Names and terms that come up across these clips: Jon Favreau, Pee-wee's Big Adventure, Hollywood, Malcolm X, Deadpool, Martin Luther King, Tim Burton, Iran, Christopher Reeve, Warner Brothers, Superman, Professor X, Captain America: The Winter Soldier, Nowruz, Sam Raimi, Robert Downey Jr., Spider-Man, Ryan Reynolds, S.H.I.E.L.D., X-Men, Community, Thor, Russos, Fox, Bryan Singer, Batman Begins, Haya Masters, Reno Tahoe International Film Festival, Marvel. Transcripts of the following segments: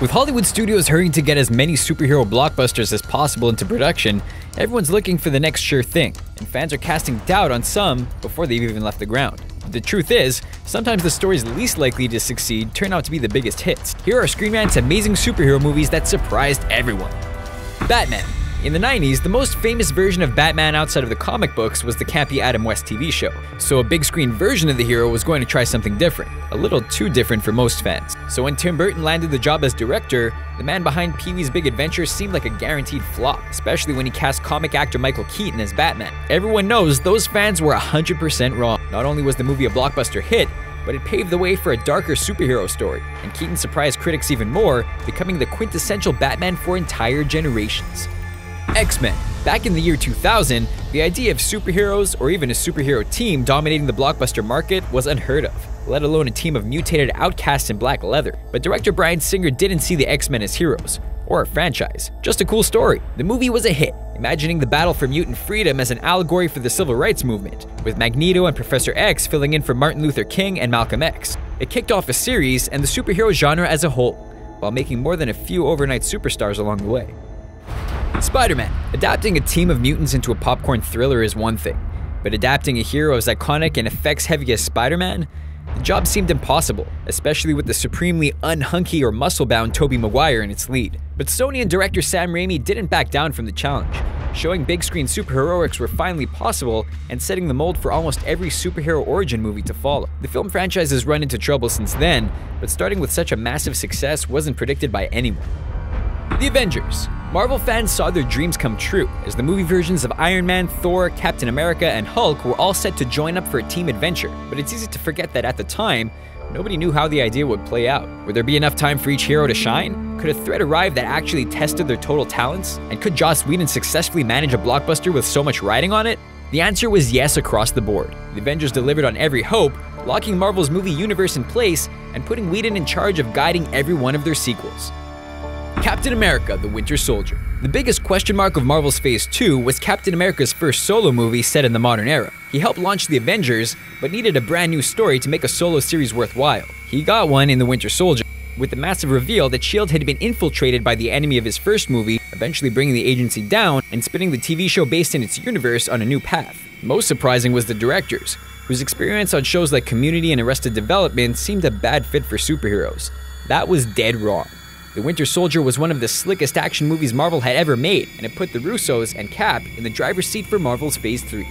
With Hollywood studios hurrying to get as many superhero blockbusters as possible into production, everyone's looking for the next sure thing, and fans are casting doubt on some before they've even left the ground. The truth is, sometimes the stories least likely to succeed turn out to be the biggest hits. Here are Screenrant's amazing superhero movies that surprised everyone. Batman. In the 90s, the most famous version of Batman outside of the comic books was the campy Adam West TV show, so a big screen version of the hero was going to try something different, a little too different for most fans. So when Tim Burton landed the job as director, the man behind Pee-wee's Big Adventure seemed like a guaranteed flop, especially when he cast comic actor Michael Keaton as Batman. Everyone knows those fans were 100% wrong. Not only was the movie a blockbuster hit, but it paved the way for a darker superhero story, and Keaton surprised critics even more, becoming the quintessential Batman for entire generations. X-Men. Back in the year 2000, the idea of superheroes or even a superhero team dominating the blockbuster market was unheard of, let alone a team of mutated outcasts in black leather. But director Bryan Singer didn't see the X-Men as heroes, or a franchise, just a cool story. The movie was a hit, imagining the battle for mutant freedom as an allegory for the civil rights movement, with Magneto and Professor X filling in for Martin Luther King and Malcolm X. It kicked off a series and the superhero genre as a whole, while making more than a few overnight superstars along the way. Spider-Man. Adapting a team of mutants into a popcorn thriller is one thing, but adapting a hero as iconic and effects-heavy as Spider-Man? The job seemed impossible, especially with the supremely unhunky or muscle-bound Tobey Maguire in its lead. But Sony and director Sam Raimi didn't back down from the challenge, showing big-screen superheroics were finally possible and setting the mold for almost every superhero origin movie to follow. The film franchise has run into trouble since then, but starting with such a massive success wasn't predicted by anyone. The Avengers. Marvel fans saw their dreams come true, as the movie versions of Iron Man, Thor, Captain America, and Hulk were all set to join up for a team adventure, but it's easy to forget that at the time, nobody knew how the idea would play out. Would there be enough time for each hero to shine? Could a threat arrive that actually tested their total talents? And could Joss Whedon successfully manage a blockbuster with so much riding on it? The answer was yes across the board. The Avengers delivered on every hope, locking Marvel's movie universe in place and putting Whedon in charge of guiding every one of their sequels. Captain America: The Winter Soldier. The biggest question mark of Marvel's Phase 2 was Captain America's first solo movie set in the modern era. He helped launch the Avengers, but needed a brand new story to make a solo series worthwhile. He got one in The Winter Soldier, with the massive reveal that S.H.I.E.L.D. had been infiltrated by the enemy of his first movie, eventually bringing the agency down and spinning the TV show based in its universe on a new path. Most surprising was the directors, whose experience on shows like Community and Arrested Development seemed a bad fit for superheroes. That was dead wrong. The Winter Soldier was one of the slickest action movies Marvel had ever made, and it put the Russos and Cap in the driver's seat for Marvel's Phase 3.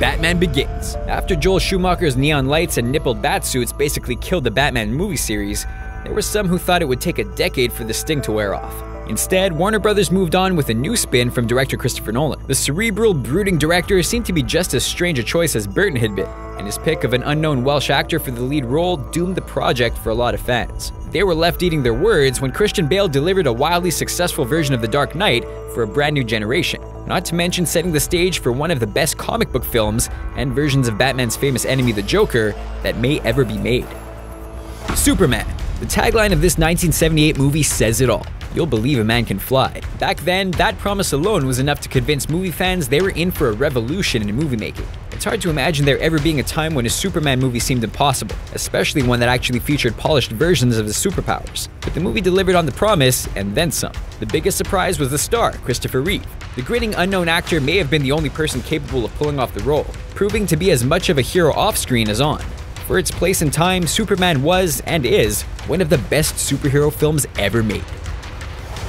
Batman Begins. After Joel Schumacher's neon lights and nippled batsuits basically killed the Batman movie series, there were some who thought it would take a decade for the sting to wear off. Instead, Warner Brothers moved on with a new spin from director Christopher Nolan. The cerebral, brooding director seemed to be just as strange a choice as Burton had been, and his pick of an unknown Welsh actor for the lead role doomed the project for a lot of fans. They were left eating their words when Christian Bale delivered a wildly successful version of The Dark Knight for a brand new generation, not to mention setting the stage for one of the best comic book films and versions of Batman's famous enemy, the Joker, that may ever be made. Superman. The tagline of this 1978 movie says it all. You'll believe a man can fly. Back then, that promise alone was enough to convince movie fans they were in for a revolution in movie making. It's hard to imagine there ever being a time when a Superman movie seemed impossible, especially one that actually featured polished versions of his superpowers. But the movie delivered on the promise, and then some. The biggest surprise was the star, Christopher Reeve. The grinning unknown actor may have been the only person capable of pulling off the role, proving to be as much of a hero off-screen as on. For its place and time, Superman was, and is, one of the best superhero films ever made.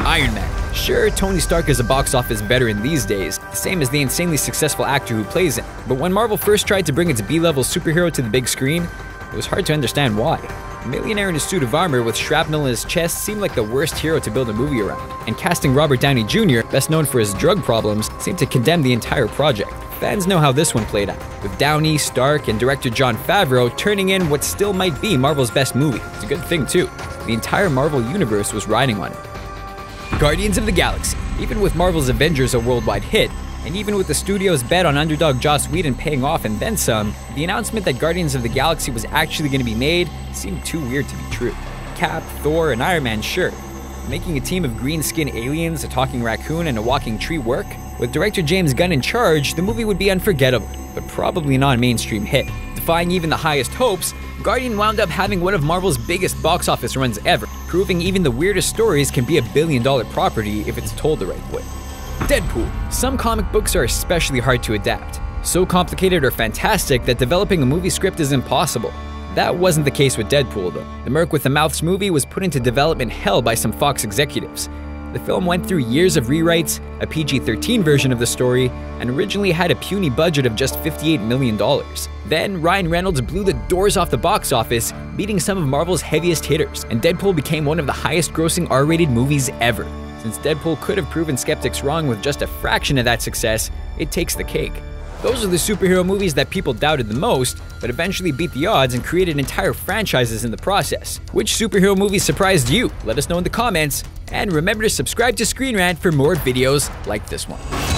Iron Man. Sure, Tony Stark is a box office veteran these days, the same as the insanely successful actor who plays him. But when Marvel first tried to bring its B-level superhero to the big screen, it was hard to understand why. The millionaire in a suit of armor with shrapnel in his chest seemed like the worst hero to build a movie around, and casting Robert Downey Jr., best known for his drug problems, seemed to condemn the entire project. Fans know how this one played out, with Downey, Stark, and director Jon Favreau turning in what still might be Marvel's best movie. It's a good thing too. The entire Marvel universe was riding on it. Guardians of the Galaxy. Even with Marvel's Avengers a worldwide hit, and even with the studio's bet on underdog Joss Whedon paying off and then some, the announcement that Guardians of the Galaxy was actually going to be made seemed too weird to be true. Cap, Thor, and Iron Man, sure. Making a team of green-skinned aliens, a talking raccoon, and a walking tree work? With director James Gunn in charge, the movie would be unforgettable, but probably not a mainstream hit. Defying even the highest hopes, Guardian wound up having one of Marvel's biggest box office runs ever, proving even the weirdest stories can be a billion-dollar property if it's told the right way. Deadpool. Some comic books are especially hard to adapt, so complicated or fantastic that developing a movie script is impossible. That wasn't the case with Deadpool, though. The Merc with the Mouth's movie was put into development hell by some Fox executives. The film went through years of rewrites, a PG-13 version of the story, and originally had a puny budget of just $58 million. Then, Ryan Reynolds blew the doors off the box office, beating some of Marvel's heaviest hitters, and Deadpool became one of the highest-grossing R-rated movies ever. Since Deadpool could have proven skeptics wrong with just a fraction of that success, it takes the cake. Those are the superhero movies that people doubted the most, but eventually beat the odds and created entire franchises in the process. Which superhero movies surprised you? Let us know in the comments, and remember to subscribe to Screen Rant for more videos like this one.